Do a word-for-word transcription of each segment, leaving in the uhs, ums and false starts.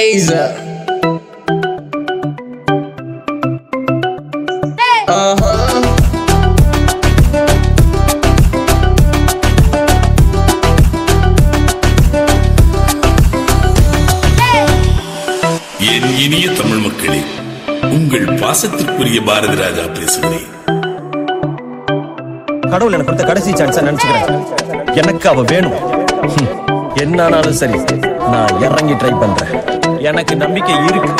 Aza. Uh-huh. என் இனிய தமிழ் மக்களே, உங்கள் பாசத்திற்குரிய பாரதி ராஜா பேசுகிறேன். கடவுள் எனக்கு கொடுத்த கடைசி சான்ஸா நினைச்சுக்கிறேன். எனக்கு அவ வேணும். என்னானாலும் சரி, நான் இறங்கி ட்ரை பண்றேன். எனக்கு நம்பிக்கை இருக்கு.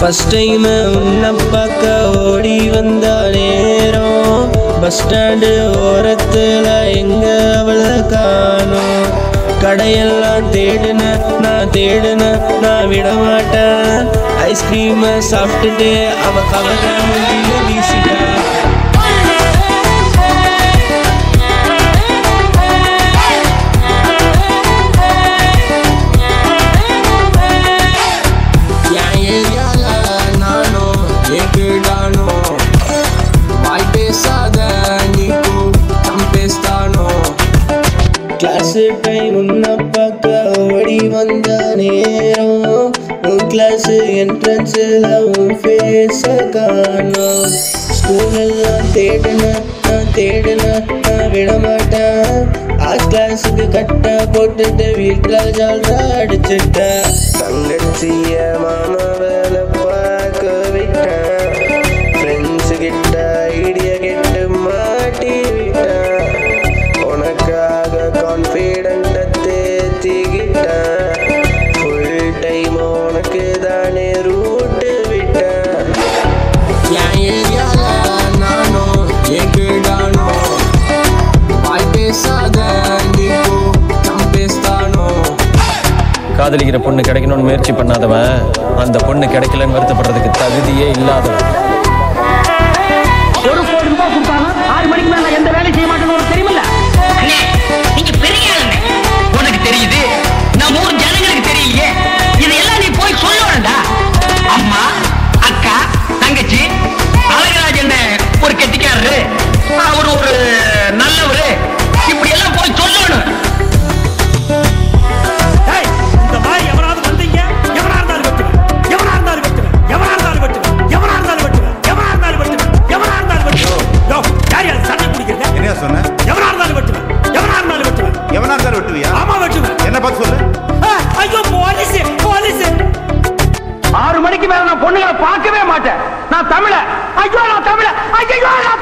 ஃபர்ஸ்ட் டைம் உன்னை பார்க்க ஓடி வந்த நேரம், பஸ் ஸ்டாண்டு ஓரத்துல எங்க அவளை காணோம். கடையெல்லாம் தேடுன நான் தேடுன நான் விட மாட்டேன். ஐஸ்கிரீம் சாப்பிட்டுட்டு அவ கவலை வீசிட்டா. கிளாஸு டைம் உன்னை பார்க்க ஓடி வந்த நேரம், உன் கிளாஸு என்ட்ரன்ஸில் உன் ஃபேஸை காணும். ஸ்கூலெல்லாம் தேடுன நான் தேடுன நான் விடமாட்டேன். ஆர்ட் கிளாஸுக்கு கட்டை போட்டுட்டு வீட்டில் ஜால்ரா அடிச்சுட்டேன். தங்கச்சிய மாமா வேலை பார்க்க விட்டேன். ஃப்ரெண்ட்ஸு கிட்ட ஐடியா கேட்டு மாட்டி விட்டேன். காதலிக்கிற பொண்ணு கிடைக்கணும்னு முயற்சி பண்ணாதவன் அந்த பொண்ணு கிடைக்கலன்னு வருத்தப்படுறதுக்கு தகுதியே இல்லாதவன். ஒரு கோடி ரூபாய் கொடுத்தாலும் ஆறு மணிக்கு மேல எந்த வேலையும் செய்ய மாட்டேன்னு ஒரு தெரியுமில்ல. நீங்க பெரிய ஆளுங்க, உனக்கு தெரியுது, நம்ம ஊர் ஜனங்களுக்கு தெரியலையே. இதெல்லாம் நீ போய் சொல்லணும்டா. அம்மா, அக்கா, தங்கச்சி, அழகராஜ் என்ன ஒரு கெட்டிக்காரரு, அவர் ஒரு நல்லவரு, இப்படி எல்லாம் போய் சொல்லணும். ஆறு மணிக்கு மேல நான் பொண்ணுங்களை பார்க்கவே மாட்டேன். நான் தமிழ, ஐயோ நான் தமிழ, ஐயோ நான்